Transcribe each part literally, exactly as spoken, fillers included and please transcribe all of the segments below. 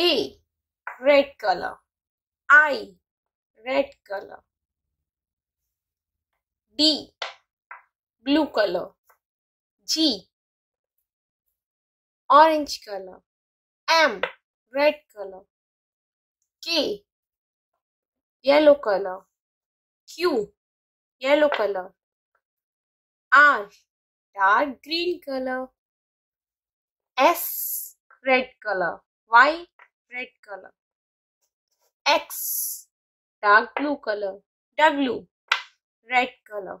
A, red color. I, red color. B, blue color. G, orange color. M, red color. K, yellow color. Q, yellow color. R, dark green color. S, red color. Y, red color. X, dark blue color. W, red color.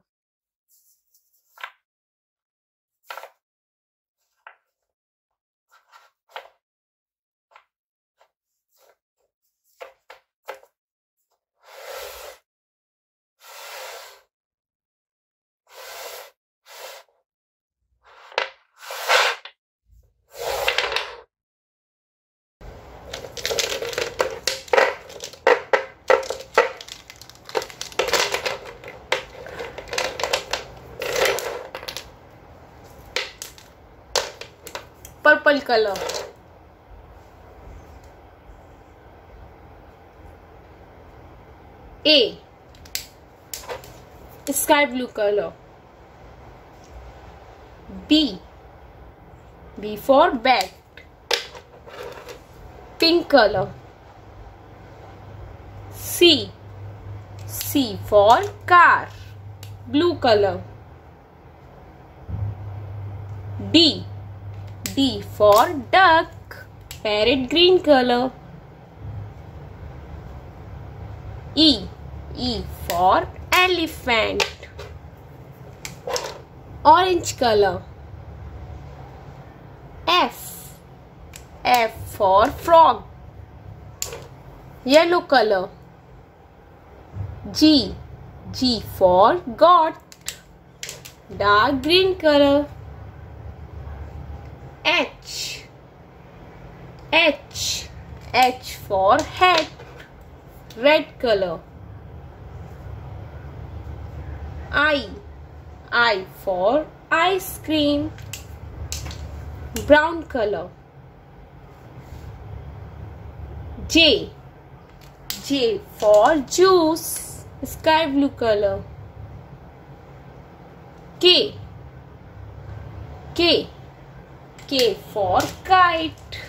Purple color. A, sky blue color. B, B for bat. Pink color. C, C for car. Blue color. D, D for duck. Parrot green color. E, E for elephant. Orange color. F, F for frog. Yellow color. G, G for goat. Dark green color. H, H, H for hat. Red color. I, I for ice cream. Brown color. J, J for juice. Sky blue color. K, K, K for kite.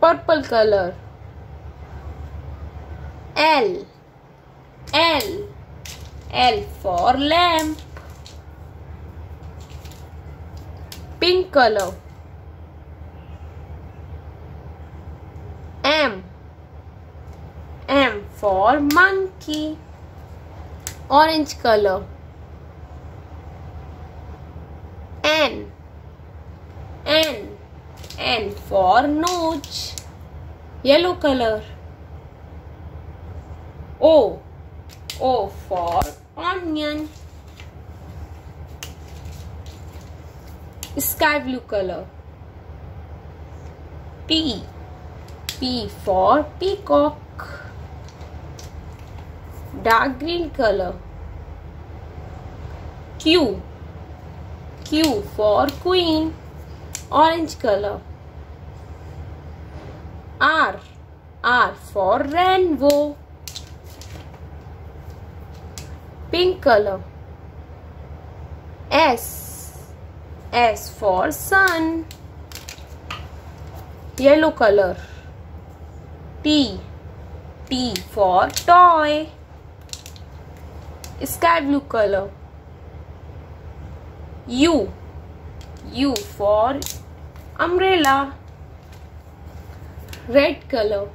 Purple color. L, L, L for lamp. Pink color. M, M for monkey. Orange color. N, N, N for nose. Yellow color. O, O for onion. Sky blue color. P, P for peacock. Dark green color. Q, Q for queen. Orange color. R, R for rainbow. Pink color. S, S for sun. Yellow color. T, T for toy. Sky blue color. U, U for umbrella. Red color.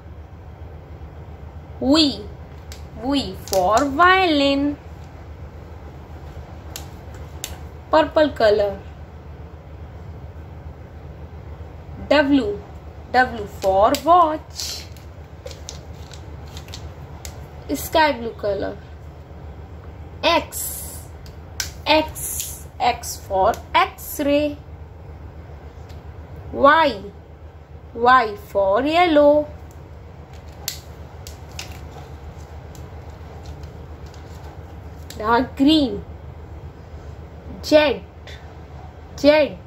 V, V for violin. Purple color. W, W for watch. Sky blue color. X, X, X for X-ray. Y, Y for yellow. Dark green. Z, Z,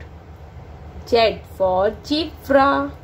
Z for zebra.